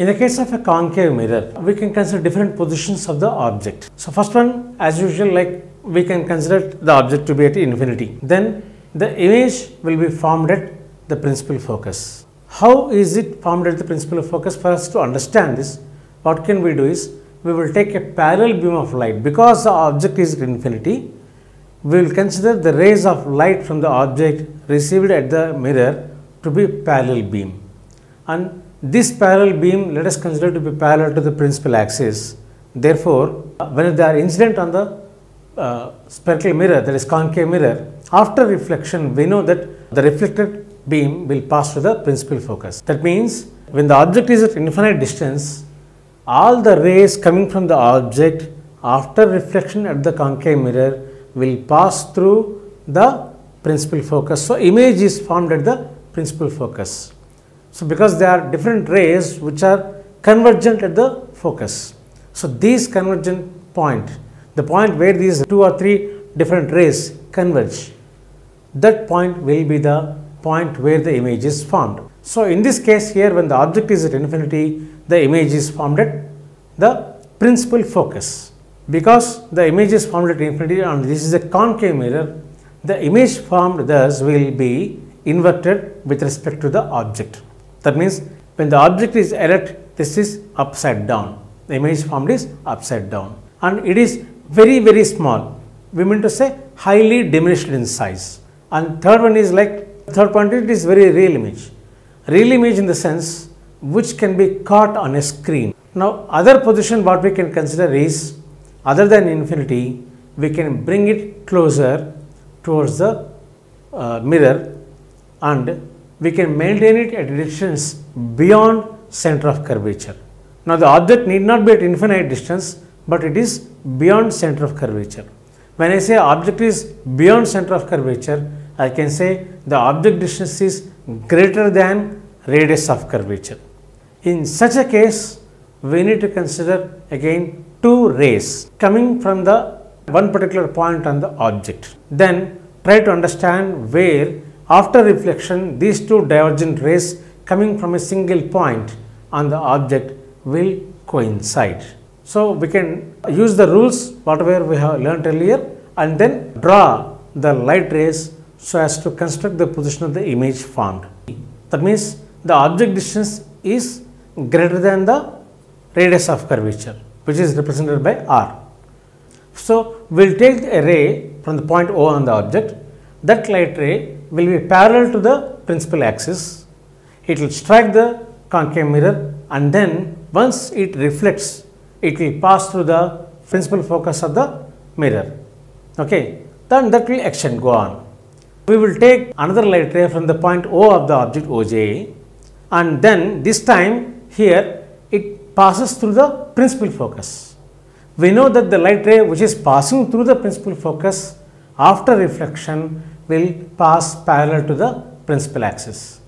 In the case of a concave mirror, we can consider different positions of the object. So first one, as usual, like we can consider the object to be at infinity. Then the image will be formed at the principal focus. How is it formed at the principal focus? For us to understand this, what can we do is, we will take a parallel beam of light. Because the object is at infinity, we will consider the rays of light from the object received at the mirror to be parallel beam. And this parallel beam, let us consider to be parallel to the principal axis. Therefore, when they are incident on the spherical mirror, that is concave mirror, after reflection, we know that the reflected beam will pass to the principal focus. That means, when the object is at infinite distance, all the rays coming from the object after reflection at the concave mirror will pass through the principal focus. So, image is formed at the principal focus. So, because there are different rays which are convergent at the focus. So, these convergent point, the point where these 2 or 3 different rays converge, that point will be the point where the image is formed. So, in this case here, when the object is at infinity, the image is formed at the principal focus. Because the image is formed at infinity and this is a concave mirror, the image formed thus will be inverted with respect to the object. That means, when the object is erect, this is upside down. The image formed is upside down. And it is very small. We mean to say highly diminished in size. And third one is like, third point, it is very real image. Real image in the sense which can be caught on a screen. Now, other position what we can consider is, other than infinity, we can bring it closer towards the mirror and we can maintain it at distance beyond center of curvature. Now, the object need not be at infinite distance, but it is beyond center of curvature. When I say object is beyond center of curvature, I can say the object distance is greater than radius of curvature. In such a case, we need to consider again 2 rays coming from the one particular point on the object. Then try to understand where after reflection, these 2 divergent rays coming from a single point on the object will coincide. So, we can use the rules whatever we have learnt earlier and then draw the light rays so as to construct the position of the image formed. That means, the object distance is greater than the radius of curvature, which is represented by R. So, we will take a ray from the point O on the object. That light ray will be parallel to the principal axis. It will strike the concave mirror and then once it reflects, it will pass through the principal focus of the mirror. Okay, then that will action go on. We will take another light ray from the point O of the object OJ and then this time here it passes through the principal focus. We know that the light ray which is passing through the principal focus after reflection will pass parallel to the principal axis.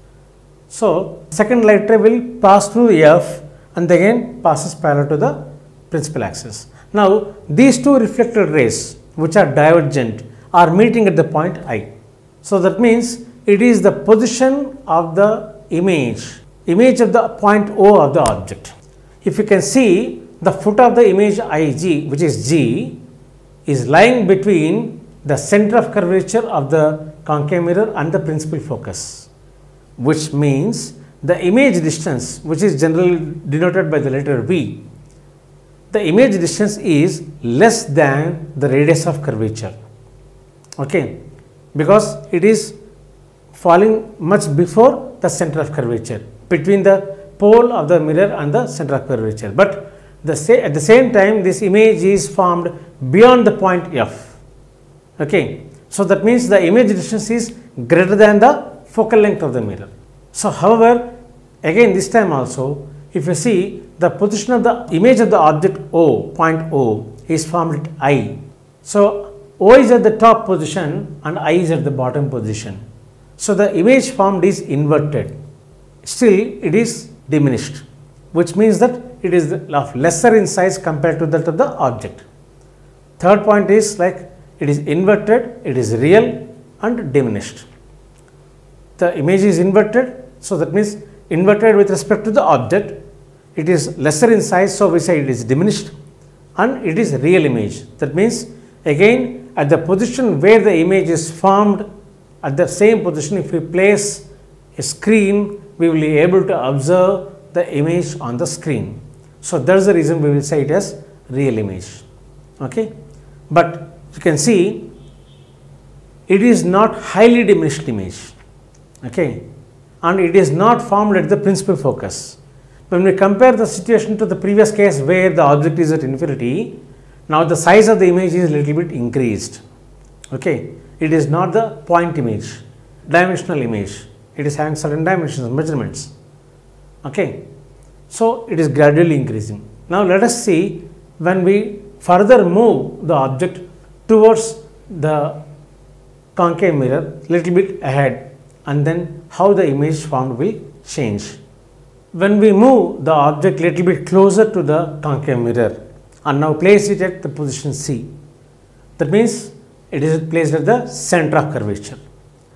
So, second light ray will pass through F and again passes parallel to the principal axis. Now, these 2 reflected rays which are divergent are meeting at the point I. So, that means it is the position of the image of the point O of the object. If you can see, the foot of the image IG, which is G, is lying between the center of curvature of the concave mirror and the principal focus, which means the image distance, which is generally denoted by the letter V, the image distance is less than the radius of curvature, okay, because it is falling much before the center of curvature, between the pole of the mirror and the center of curvature. But at the same time, this image is formed beyond the point F. Okay, so that means the image distance is greater than the focal length of the mirror. So, however, again this time also, if you see the position of the image of the object O, point O is formed at I. So, O is at the top position and I is at the bottom position. So, the image formed is inverted, still it is diminished, which means that it is of lesser in size compared to that of the object. Third point is like, it is inverted, it is real and diminished. The image is inverted, so that means inverted with respect to the object it is lesser in size, so we say it is diminished, and it is real image. That means again at the position where the image is formed, at the same position if we place a screen, we will be able to observe the image on the screen. So that is the reason we will say it as real image. Okay, but you can see it is not highly diminished image, okay, and it is not formed at the principal focus. When we compare the situation to the previous case where the object is at infinity, now the size of the image is little bit increased. Okay, it is not the point image, dimensional image. It is having certain dimensions, measurements. Okay, so it is gradually increasing. Now let us see when we further move the object towards the concave mirror, little bit ahead, and then how the image formed will change. When we move the object little bit closer to the concave mirror and now place it at the position C, that means it is placed at the center of curvature.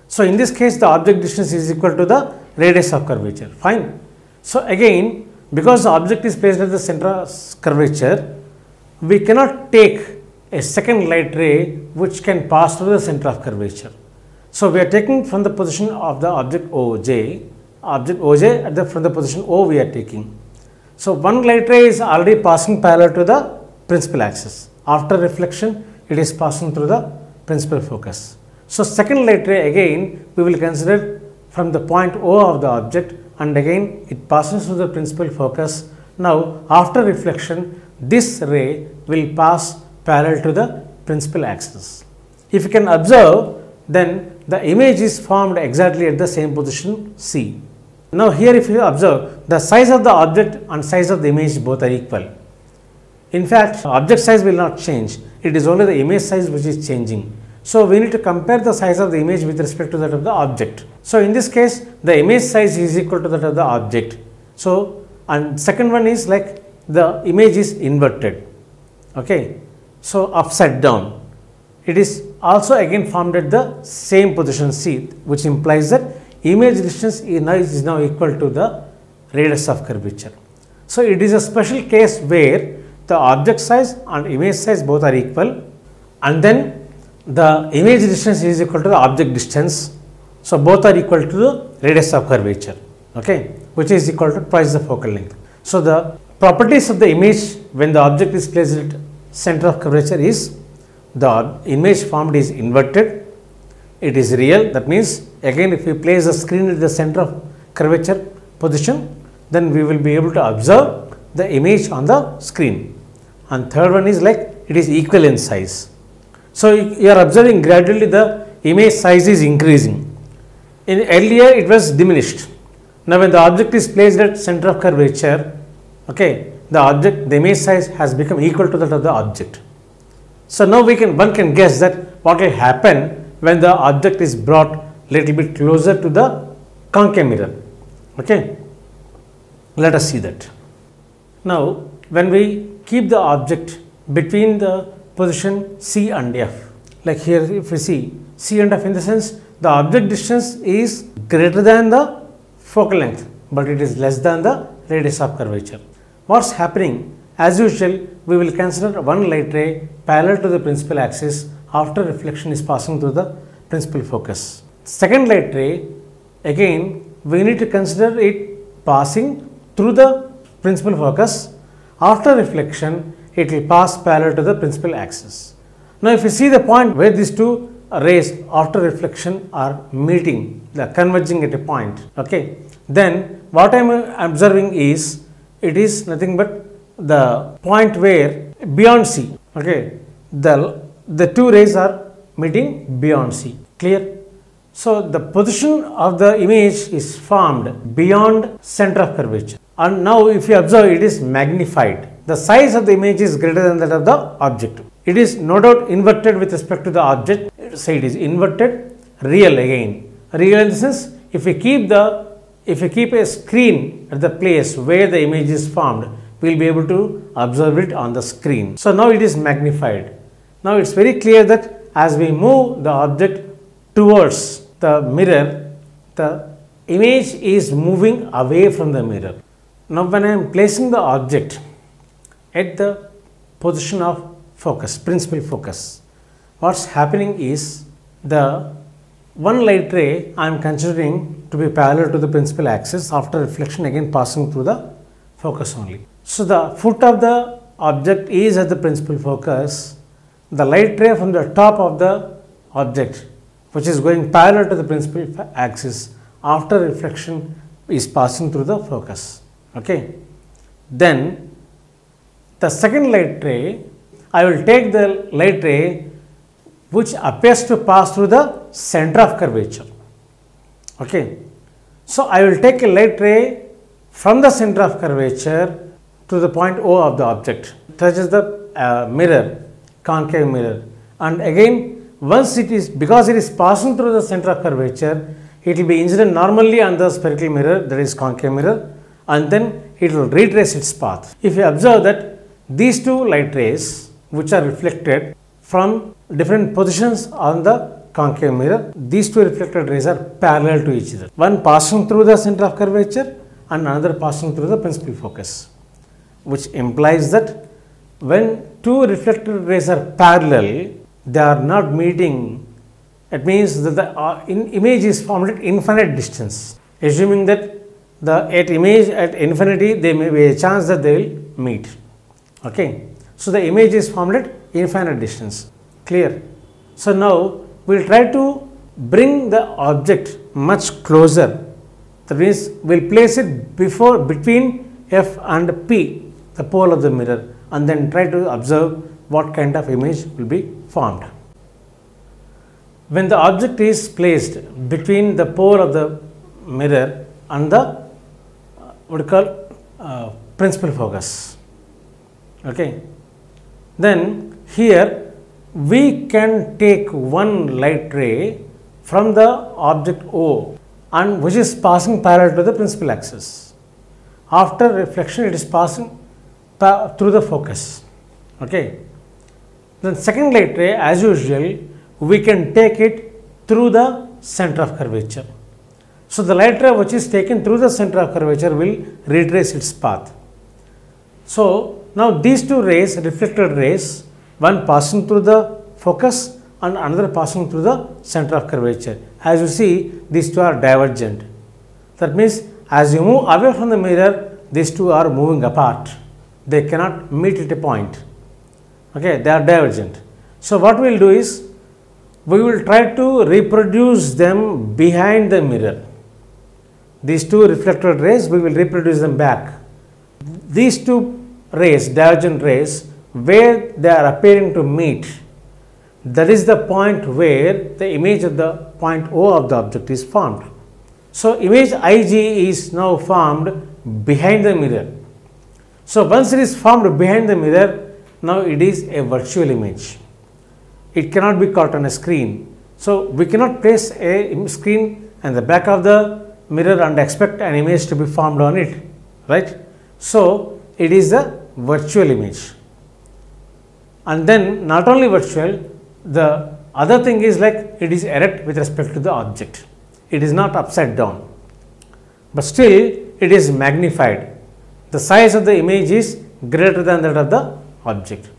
So in this case the object distance is equal to the radius of curvature. Fine. So again, because the object is placed at the center of curvature, we cannot take a second light ray which can pass through the center of curvature. So we are taking from the position of the object OJ, from the position O we are taking. So one light ray is already passing parallel to the principal axis. After reflection, it is passing through the principal focus. So second light ray again we will consider from the point O of the object, and again it passes through the principal focus. Now after reflection, this ray will pass parallel to the principal axis. If you can observe, then the image is formed exactly at the same position C. Now here if you observe, the size of the object and size of the image both are equal. In fact, object size will not change. It is only the image size which is changing. So we need to compare the size of the image with respect to that of the object. So in this case, the image size is equal to that of the object. So, and second one is like the image is inverted. Okay. So upside down, it is also again formed at the same position C, which implies that image distance is now equal to the radius of curvature. So it is a special case where the object size and image size both are equal, and then the image distance is equal to the object distance. So both are equal to the radius of curvature, okay, which is equal to twice the focal length. So the properties of the image when the object is placed at center of curvature is the image formed is inverted, it is real. That means again if we place the screen at the center of curvature position, then we will be able to observe the image on the screen. And third one is like it is equal in size. So you are observing gradually the image size is increasing. In earlier it was diminished. Now when the object is placed at center of curvature, okay, the image size has become equal to that of the object. So now one can guess that what will happen when the object is brought little bit closer to the concave mirror. Okay, let us see that. Now when we keep the object between the position C and F, like here if we see C and F, in the sense the object distance is greater than the focal length, but it is less than the radius of curvature. What's happening? As usual, we will consider one light ray parallel to the principal axis. After reflection is passing through the principal focus. Second light ray, again we need to consider it passing through the principal focus. After reflection, it will pass parallel to the principal axis. Now if you see the point where these two rays after reflection are meeting, they are converging at a point, okay, then what I am observing is it is nothing but the point where beyond C, okay, the two rays are meeting beyond C. Clear? So the position of the image is formed beyond center of curvature, and now if you observe, it is magnified. The size of the image is greater than that of the object. It is no doubt inverted with respect to the object, so it is inverted. Real again, real in the sense if we keep a screen at the place where the image is formed, we will be able to observe it on the screen. So now it is magnified. Now it's very clear that as we move the object towards the mirror, the image is moving away from the mirror. Now when I am placing the object at the position of focus, principal focus, what's happening is the one light ray I am considering to be parallel to the principal axis, after reflection again passing through the focus only. So the foot of the object is at the principal focus. The light ray from the top of the object, which is going parallel to the principal axis, after reflection is passing through the focus. Okay. Then the second light ray, I will take the light ray which appears to pass through the center of curvature. Okay. So I will take a light ray from the center of curvature to the point O of the object, touches the mirror, concave mirror, and again once it is, because it is passing through the center of curvature, it will be incident normally on the spherical mirror, that is concave mirror, and then it will retrace its path. If you observe that these two light rays which are reflected from different positions on the concave mirror, these two reflected rays are parallel to each other. One passing through the center of curvature and another passing through the principal focus, which implies that when two reflected rays are parallel, they are not meeting. It means that the image is formed at infinite distance. Assuming that at image at infinity, there may be a chance that they will meet. Okay, so the image is formed at infinite distance. Clear? So now we will try to bring the object much closer. That means we will place it before, between F and P, the pole of the mirror, and then try to observe what kind of image will be formed. When the object is placed between the pole of the mirror and the principal focus, okay, then here we can take one light ray from the object O, and which is passing parallel to the principal axis. After reflection, it is passing through the focus. Okay, then second light ray, as usual, we can take it through the center of curvature. So the light ray which is taken through the center of curvature will retrace its path. So now these two rays, reflected rays, one passing through the focus and another passing through the center of curvature. As you see, these two are divergent. That means as you move away from the mirror, these two are moving apart. They cannot meet at a point. Okay, they are divergent. So what we will do is, we will try to reproduce them behind the mirror. These two reflected rays, we will reproduce them back. These two rays, divergent rays, where they are appearing to meet, that is the point where the image of the point O of the object is formed. So image IG is now formed behind the mirror. So once it is formed behind the mirror, now it is a virtual image. It cannot be caught on a screen. So we cannot place a screen and the back of the mirror and expect an image to be formed on it, right? So it is a virtual image. And then not only virtual, the other thing is like it is erect with respect to the object. It is not upside down, but still it is magnified. The size of the image is greater than that of the object.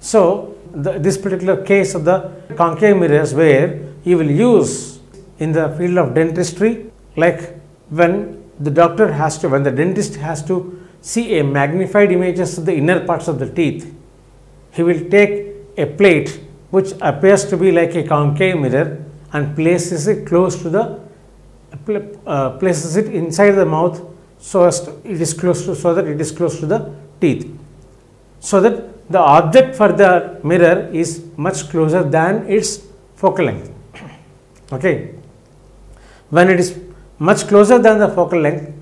So this particular case of the concave mirrors, where you will use in the field of dentistry, like when the dentist has to see a magnified images of the inner parts of the teeth, he will take a plate which appears to be like a concave mirror and places it close to the places it inside the mouth, so as to, it is close to the teeth, so that the object for the mirror is much closer than its focal length. Okay, when it is much closer than the focal length,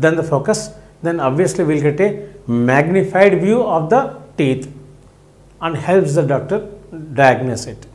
than the focus, then obviously we will get a magnified view of the teeth and helps the doctor diagnose it.